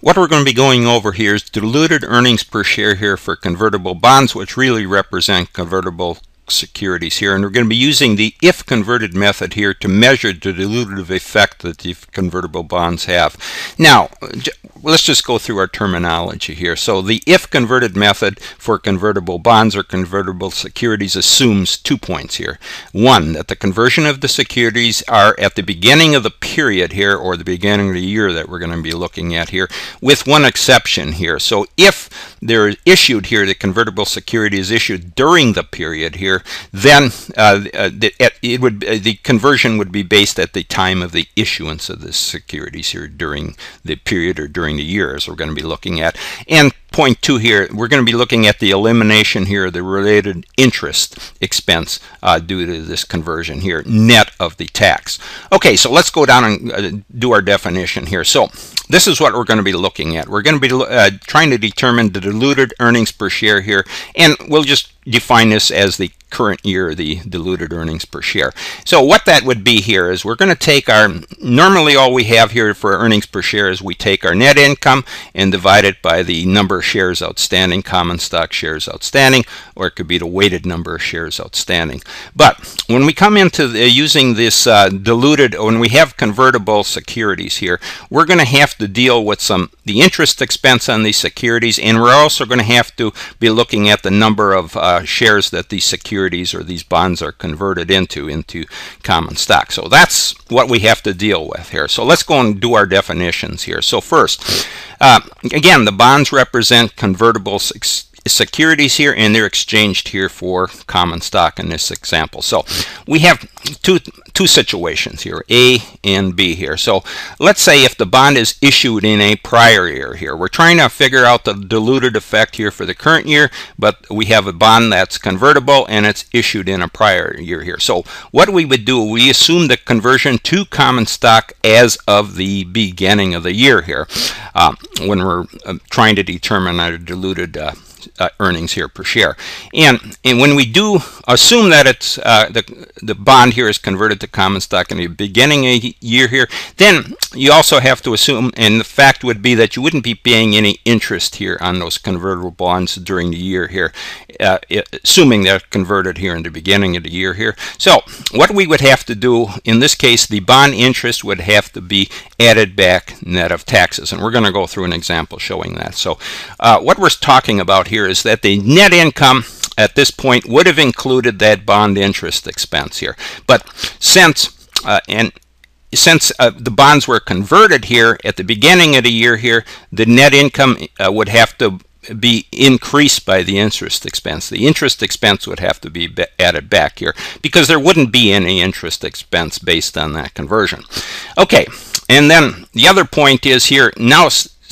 What we're going to be going over here is diluted earnings per share here for convertible bonds, which really represent convertible securities here, and we're going to be using the if converted method here to measure the dilutive effect that the convertible bonds have. Now let's just go through our terminology here. So the if converted method for convertible bonds or convertible securities assumes 2 points here. One, that the conversion of the securities are at the beginning of the period here, or the beginning of the year that we're going to be looking at here, with one exception here. So if they're issued here, the convertible security is issued during the period here, then the conversion would be based at the time of the issuance of the securities here during the period or during the year, as we're going to be looking at. And point two here, we're going to be looking at the elimination here of the related interest expense due to this conversion here, net of the tax. Okay, so let's go down and do our definition here. So this is what we're going to be looking at. We're going to be trying to determine the diluted earnings per share here, and we'll just define this as the current year, the diluted earnings per share. So what that would be here is we're going to take our, normally all we have here for earnings per share is we take our net income and divide it by the number of shares outstanding, common stock shares outstanding, or it could be the weighted number of shares outstanding. But when we come into the, using this diluted, when we have convertible securities here, we're going to have to deal with the interest expense on these securities, and we're also going to have to be looking at the number of shares that these securities or these bonds are converted into common stock. So that's what we have to deal with here. So let's go and do our definitions here. So first, again, the bonds represent convertible securities here, and they're exchanged here for common stock in this example. So we have two situations here, A and B here. So let's say if the bond is issued in a prior year here, we're trying to figure out the diluted effect here for the current year, but we have a bond that's convertible and it's issued in a prior year here. So what we would do, we assume the conversion to common stock as of the beginning of the year here when we're trying to determine our diluted earnings here per share, and when we do assume that it's the bond here is converted to common stock in the beginning of the year here, then you also have to assume, and the fact would be that you wouldn't be paying any interest here on those convertible bonds during the year here, assuming they're converted here in the beginning of the year here. So what we would have to do in this case, the bond interest would have to be added back net of taxes, and we're going to go through an example showing that. So what we're talking about here is that the net income at this point would have included that bond interest expense here, but since the bonds were converted here at the beginning of the year here, the net income would have to be increased by the interest expense. The interest expense would have to be added back here because there wouldn't be any interest expense based on that conversion. Okay, and then the other point is here, now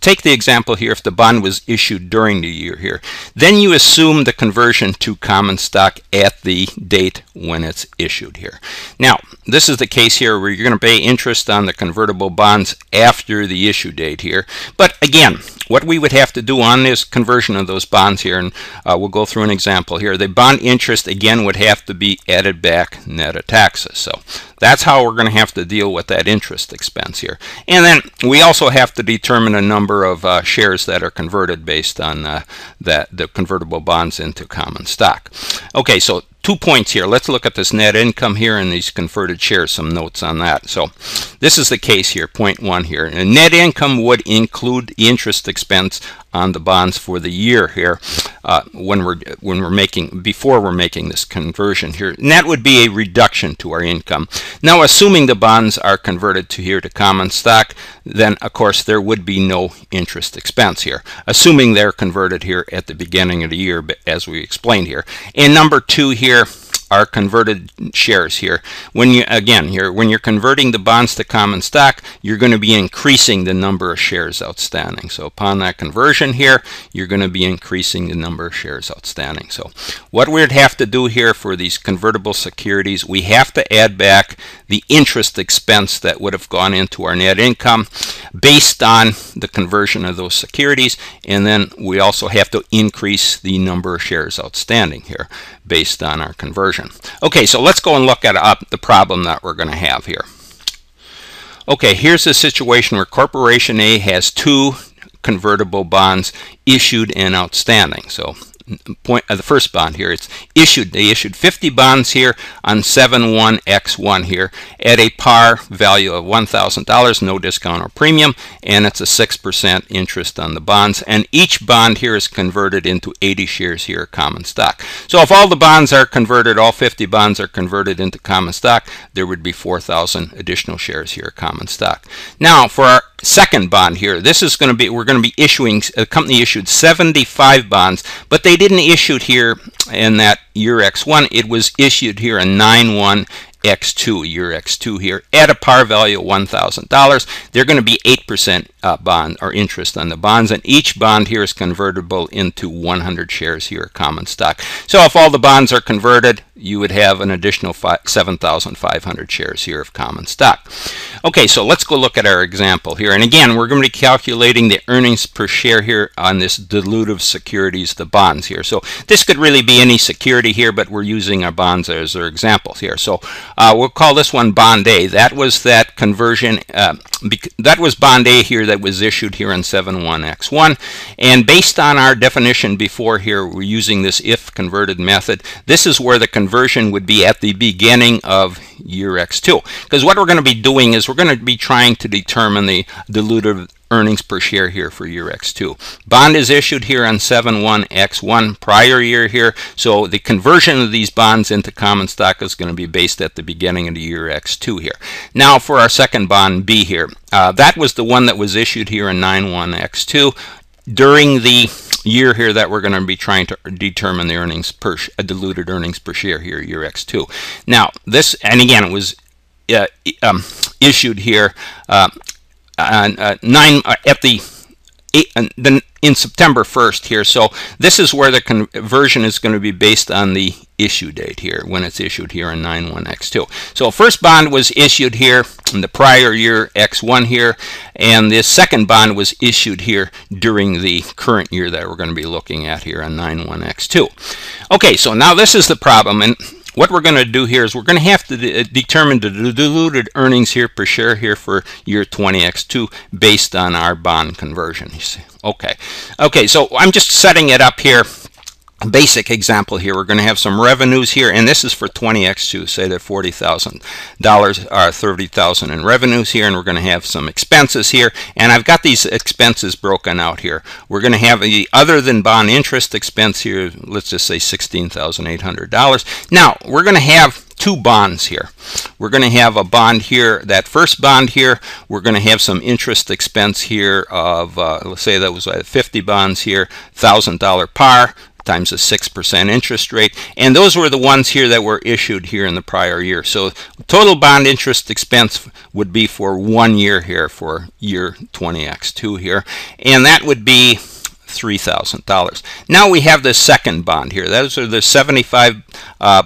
take the example here, if the bond was issued during the year here, then you assume the conversion to common stock at the date when it's issued here. Now this is the case here where you're going to pay interest on the convertible bonds after the issue date here, but again, what we would have to do on this conversion of those bonds here, and we'll go through an example here, the bond interest again would have to be added back net of taxes. So that's how we're going to have to deal with that interest expense here. And then we also have to determine a number of shares that are converted based on the convertible bonds into common stock. Okay, so 2 points here. Let's look at this net income here and these converted shares, some notes on that. So this is the case here, point one here. And net income would include the interest expense on the bonds for the year here before we're making this conversion here. And that would be a reduction to our income. Now assuming the bonds are converted to here to common stock, then of course there would be no interest expense here, assuming they're converted here at the beginning of the year, as we explained here. And number two here, are converted shares here. When you when you're converting the bonds to common stock, you're going to be increasing the number of shares outstanding. So upon that conversion here, you're going to be increasing the number of shares outstanding. So what we'd have to do here for these convertible securities, we have to add back the interest expense that would have gone into our net income based on the conversion of those securities, and then we also have to increase the number of shares outstanding here based on our conversion. Okay, so let's go and look at the problem that we're going to have here. Okay, here's a situation where Corporation A has two convertible bonds issued and outstanding. So point of the first bond here, it's issued. They issued 50 bonds here on 7/1(x1) here at a par value of $1,000, no discount or premium, and it's a 6% interest on the bonds. And each bond here is converted into 80 shares here of common stock. So if all the bonds are converted, all 50 bonds are converted into common stock, there would be 4,000 additional shares here of common stock. Now for our second bond here, this is going to be, we're going to be issuing, a company issued 75 bonds, but they didn't issue it here in that year X1. It was issued here in 9/1(x2), year X2 here at a par value of $1,000. They're going to be 8% bond or interest on the bonds, and each bond here is convertible into 100 shares here of common stock. So if all the bonds are converted, you would have an additional 7,500 shares here of common stock. Okay, so let's go look at our example here. And again, we're going to be calculating the earnings per share here on this dilutive securities, the bonds here. So this could really be any security here, but we're using our bonds as our examples here. So we'll call this one Bond A. That was that conversion, that was Bond A here that was issued here in 7/1(x1). And based on our definition before here, we're using this if converted method. This is where the conversion would be at the beginning of year X2. Because what we're going to be doing is we're going to be trying to determine the dilutive earnings per share here for year X2. Bond is issued here on 7/1(x1), prior year here, so the conversion of these bonds into common stock is going to be based at the beginning of the year X2 here. Now for our second bond B here, that was the one that was issued here in 9/1(x2) during the year here that we're going to be trying to determine the earnings per diluted earnings per share here, year X2. Now this, and again, it was issued here in September 1st here, so this is where the conversion is going to be based on the issue date here, when it's issued here in 9/1(x2). So first bond was issued here in the prior year X1 here, and this second bond was issued here during the current year that we're going to be looking at here on 9/1(x2). Okay, so now this is the problem, and what we're going to do here is we're going to have to determine the diluted earnings here per share here for year 20(x2) based on our bond conversion. Okay, so I'm just setting it up here. Basic example here, we're going to have some revenues here, and this is for 20(x2), say that $40,000 or $30,000 in revenues here, and we're going to have some expenses here, and I've got these expenses broken out here. We're going to have the other than bond interest expense here, let's just say $16,800. Now we're going to have two bonds here. We're going to have a bond here, that first bond here, we're going to have some interest expense here of let's say that was 50 bonds here, $1,000 par times a 6% interest rate, and those were the ones here that were issued here in the prior year. So total bond interest expense would be for 1 year here for year 20(x2) here, and that would be $3,000. Now we have the second bond here. Those are the 75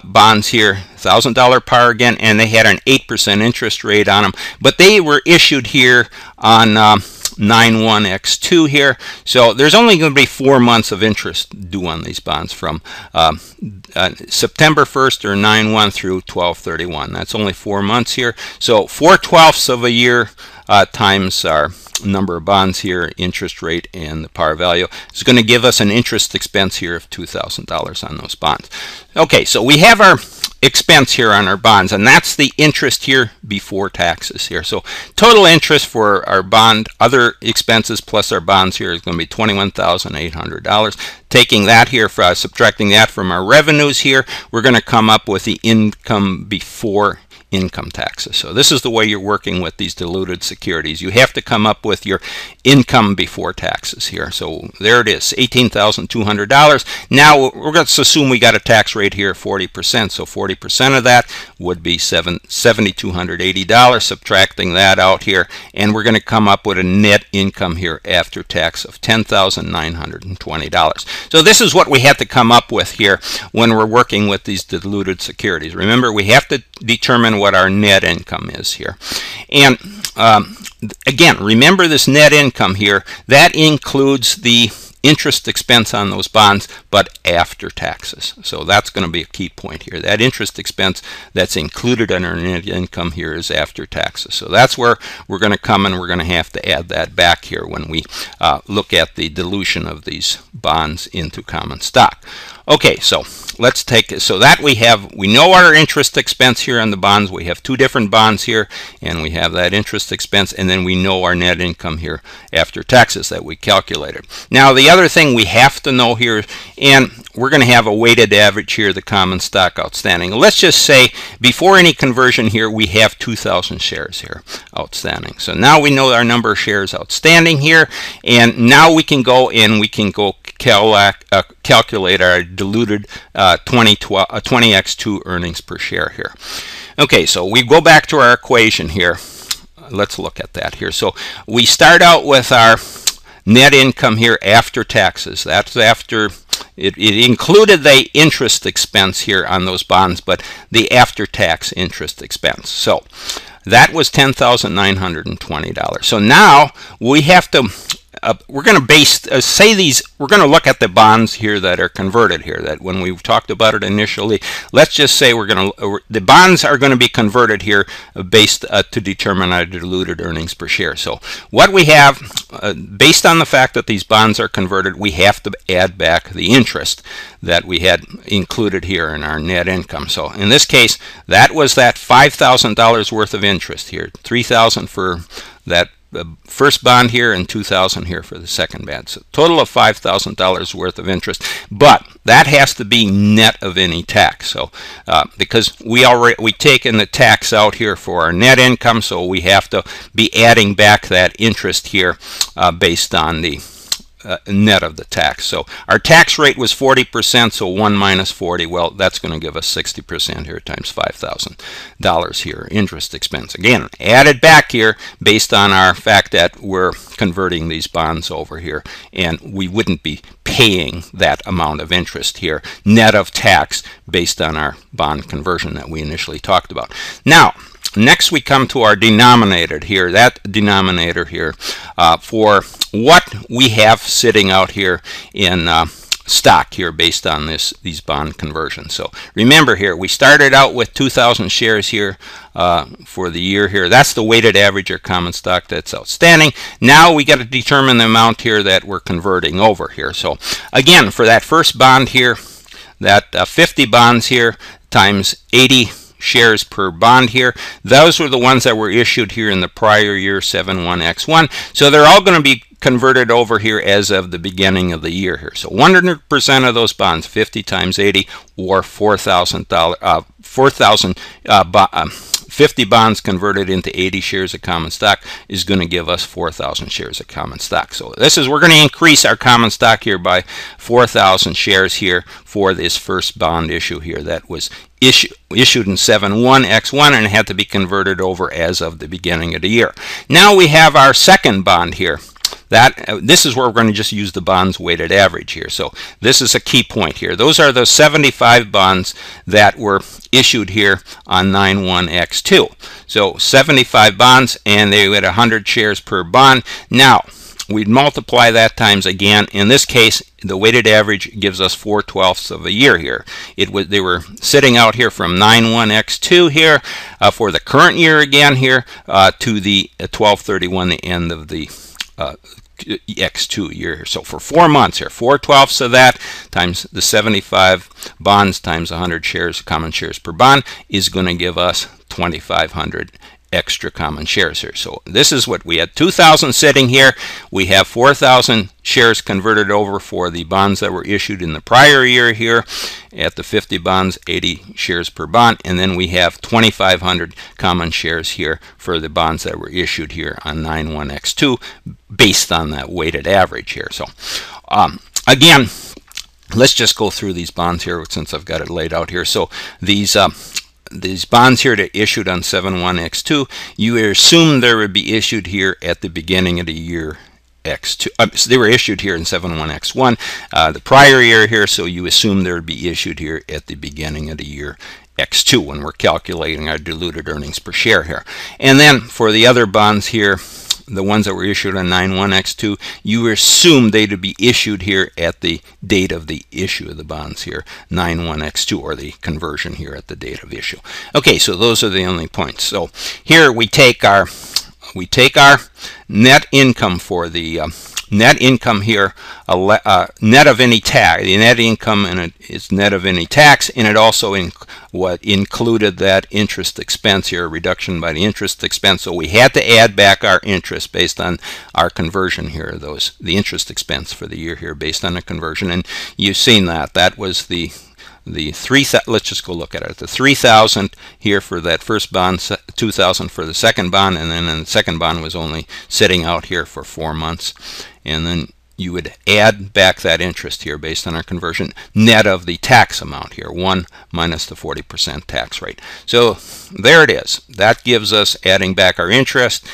bonds here, $1,000 par again, and they had an 8% interest rate on them, but they were issued here on 9/1(x2) here, so there's only going to be 4 months of interest due on these bonds from September 1st or 9/1 through 12/31. That's only 4 months here, so 4/12 of a year times our number of bonds here, interest rate, and the par value is going to give us an interest expense here of $2,000 on those bonds. Okay, so we have our expense here on our bonds, and that's the interest here before taxes here. So total interest for our bond other expenses plus our bonds here is going to be $21,800. Taking that here, subtracting that from our revenues here, we're going to come up with the income before income taxes. So this is the way you're working with these diluted securities. You have to come up with your income before taxes here. So there it is, $18,200. Now we're going to assume we got a tax rate here of 40%. So 40% of that would be $7,280. Subtracting that out here, and we're going to come up with a net income here after tax of $10,920. So this is what we have to come up with here when we're working with these diluted securities. Remember, we have to determine what our net income is here, and again, remember this net income here, that includes the interest expense on those bonds, but after taxes. So that's going to be a key point here. That interest expense that's included in our net income here is after taxes. So that's where we're going to come, and we're going to have to add that back here when we look at the dilution of these bonds into common stock. Okay, so let's take, so that we know our interest expense here on the bonds. We have two different bonds here, and we have that interest expense, and then we know our net income here after taxes that we calculated. Now the other thing we have to know here, and we're going to have a weighted average here, the common stock outstanding. Let's just say before any conversion here, we have 2,000 shares here outstanding. So now we know our number of shares outstanding here, and now we can go and we can go calculate our diluted 20x2 earnings per share here. Okay, so we go back to our equation here. Let's look at that here. So we start out with our net income here after taxes. That's after it included the interest expense here on those bonds, but the after tax interest expense. So that was $10,920. So now we have to we're going to base we're going to look at the bonds here that are converted here, that when we talked about it initially. Let's just say we're going to, the bonds are going to be converted here based to determine our diluted earnings per share. So what we have, based on the fact that these bonds are converted, we have to add back the interest that we had included here in our net income. So in this case, that was that $5,000 worth of interest here, $3,000 for that first bond here and $2,000 here for the second bond. So total of $5,000 worth of interest, but that has to be net of any tax. So because we've taken the tax out here for our net income, so we have to be adding back that interest here based on the net of the tax. So our tax rate was 40%, so 1 minus 40, well, that's going to give us 60% here times $5,000 here, interest expense. Again, added back here based on our fact that we're converting these bonds over here, and we wouldn't be paying that amount of interest here, net of tax, based on our bond conversion that we initially talked about. Now, next we come to our denominator here, that denominator here for what we have sitting out here in stock here based on these bond conversions. So remember here, we started out with 2,000 shares here for the year here. That's the weighted average of common stock that's outstanding. Now we got to determine the amount here that we're converting over here. So again, for that first bond here, that 50 bonds here times 80 shares per bond here, those were the ones that were issued here in the prior year, 71x1. So they're all going to be converted over here as of the beginning of the year here. So 100% of those bonds, 50 times 80, or $4,000, 50 bonds converted into 80 shares of common stock is going to give us 4,000 shares of common stock. So this is, we're going to increase our common stock here by 4,000 shares here for this first bond issue here that was issued in 71x1 and had to be converted over as of the beginning of the year. Now we have our second bond here. This is where we're going to just use the bonds weighted average here. So this is a key point here. Those are the 75 bonds that were issued here on 91x2. So 75 bonds, and they had 100 shares per bond. Now we'd multiply that times, again, in this case, the weighted average gives us 4/12 of a year here. They were sitting out here from 91x2 here for the current year again here to the 12/31, the end of the X2 year. So for 4 months here, 4/12 of that times the 75 bonds times 100 shares, common shares per bond, is going to give us 2,500 extra common shares here. So this is what we had, 2,000 sitting here. We have 4,000 shares converted over for the bonds that were issued in the prior year here at the 50 bonds, 80 shares per bond, and then we have 2,500 common shares here for the bonds that were issued here on 91x2 based on that weighted average here. So again, let's just go through these bonds here since I've got it laid out here. So these bonds here that issued on 71x2, you assume they would be issued here at the beginning of the year X2. They were issued here in 71x1 the prior year here, so you assume they would be issued here at the beginning of the year X2 when we're calculating our diluted earnings per share here. And then for the other bonds here, the ones that were issued on 9/1x2, you assume they to be issued here at the date of the issue of the bonds here, 9/1x2, or the conversion here at the date of issue. Okay, so those are the only points. So here we take our net income for the net income here, net of any tax. The net income, and it is net of any tax, and it also included that interest expense here, reduction by the interest expense. So we had to add back our interest based on our conversion here, the interest expense for the year here based on the conversion. And you've seen that. That was the let's just go look at it. The 3,000 here for that first bond, 2,000 for the second bond, and then the second bond was only sitting out here for 4 months. And then you would add back that interest here based on our conversion, net of the tax amount here, 1 minus the 40% tax rate. So there it is. That gives us adding back our interest,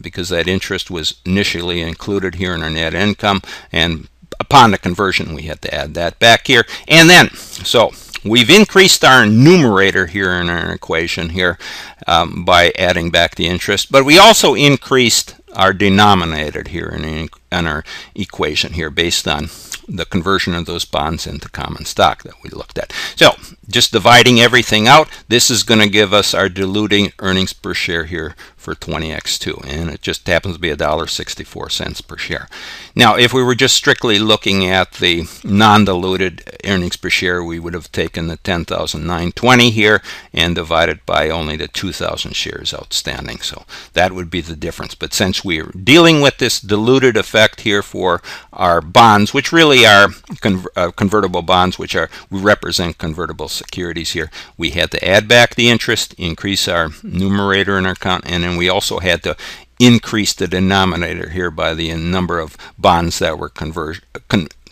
because that interest was initially included here in our net income, and upon the conversion we had to add that back here. And then so we've increased our numerator here in our equation here by adding back the interest, but we also increased our denominator here in our equation here based on the conversion of those bonds into common stock that we looked at. So just dividing everything out, this is going to give us our diluted earnings per share here for 20x2, and it just happens to be $1.64 per share. Now if we were just strictly looking at the non-diluted earnings per share, we would have taken the 10,920 here and divided by only the 2,000 shares outstanding, so that would be the difference. But since we're dealing with this diluted effect here for our bonds, which really are convertible bonds, which are, we represent convertible securities here, we had to add back the interest, increase our numerator in our account, and then we also had to increase the denominator here by the number of bonds that were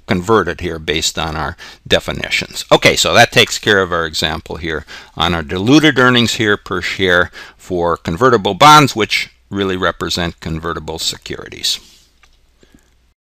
converted here based on our definitions. Okay, so that takes care of our example here on our diluted earnings here per share for convertible bonds, which really represent convertible securities.